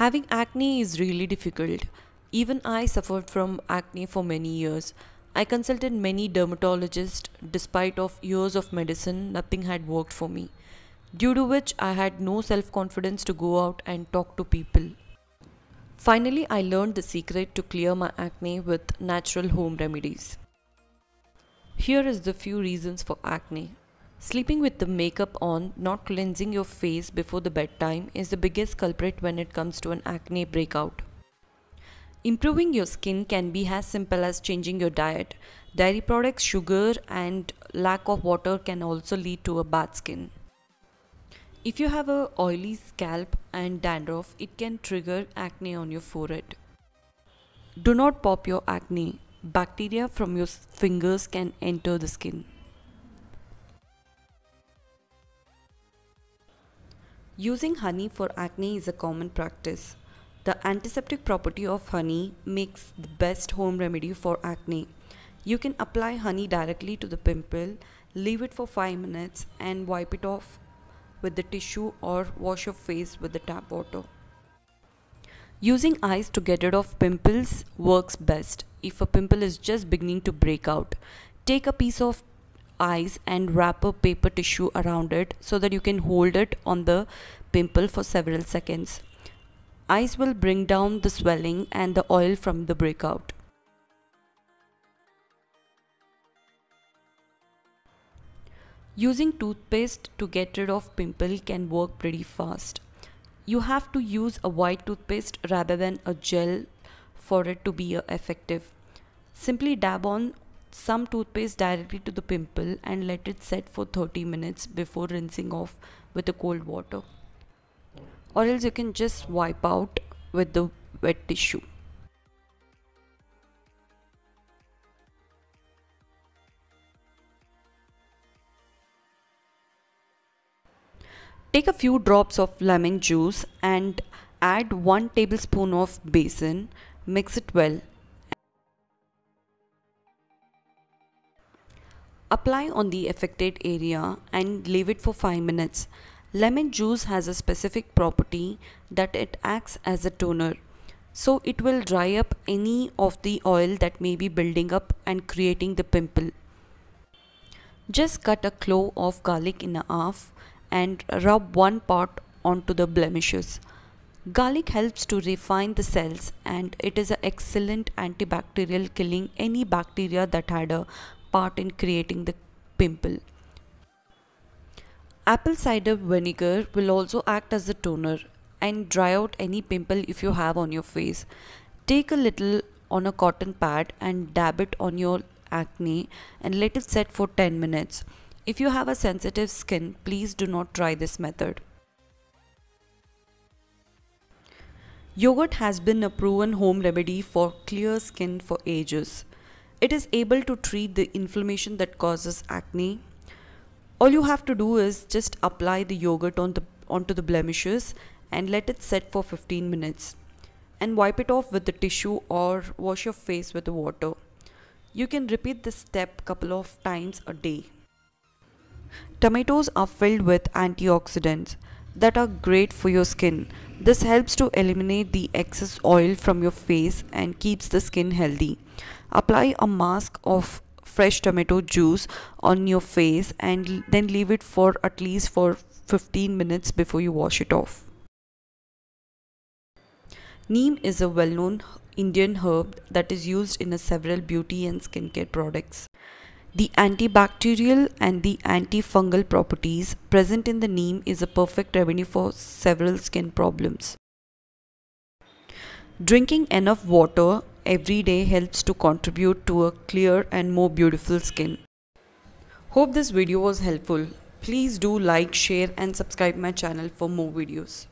Having acne is really difficult. Even I suffered from acne for many years. I consulted many dermatologists. Despite of years of medicine, nothing had worked for me. Due to which I had no self-confidence to go out and talk to people. Finally, I learned the secret to clear my acne with natural home remedies. Here is the few reasons for acne. Sleeping with the makeup on, not cleansing your face before the bedtime is the biggest culprit when it comes to an acne breakout. Improving your skin can be as simple as changing your diet. Dairy products, sugar and lack of water can also lead to a bad skin. If you have an oily scalp and dandruff, it can trigger acne on your forehead. Do not pop your acne. Bacteria from your fingers can enter the skin. Using honey for acne is a common practice. The antiseptic property of honey makes the best home remedy for acne. You can apply honey directly to the pimple, leave it for 5 minutes and wipe it off with the tissue or wash your face with the tap water. Using ice to get rid of pimples works best. If a pimple is just beginning to break out, take a piece of ice and wrap a paper tissue around it so that you can hold it on the pimple for several seconds. Ice will bring down the swelling and the oil from the breakout. Using toothpaste to get rid of pimple can work pretty fast. You have to use a white toothpaste rather than a gel for it to be effective. Simply dab on some toothpaste directly to the pimple and let it set for 30 minutes before rinsing off with the cold water, or else you can just wipe out with the wet tissue. Take a few drops of lemon juice and add 1 tablespoon of besan. Mix it well. Apply on the affected area and leave it for 5 minutes. Lemon juice has a specific property that it acts as a toner. So it will dry up any of the oil that may be building up and creating the pimple. Just cut a clove of garlic in half and rub one part onto the blemishes. Garlic helps to refine the cells and it is an excellent antibacterial, killing any bacteria that had a part in creating the pimple. Apple cider vinegar will also act as a toner and dry out any pimple if you have on your face. Take a little on a cotton pad and dab it on your acne and let it set for 10 minutes. If you have a sensitive skin, please do not try this method. Yogurt has been a proven home remedy for clear skin for ages. It is able to treat the inflammation that causes acne. All you have to do is just apply the yogurt onto the blemishes and let it set for 15 minutes and wipe it off with the tissue or wash your face with the water. You can repeat this step couple of times a day. Tomatoes are filled with antioxidants that are great for your skin. This helps to eliminate the excess oil from your face and keeps the skin healthy. Apply a mask of fresh tomato juice on your face and then leave it for at least for 15 minutes before you wash it off. Neem is a well-known Indian herb that is used in several beauty and skincare products. The antibacterial and the antifungal properties present in the neem is a perfect remedy for several skin problems. Drinking enough water every day helps to contribute to a clear and more beautiful skin. Hope this video was helpful. Please do like, share and subscribe my channel for more videos.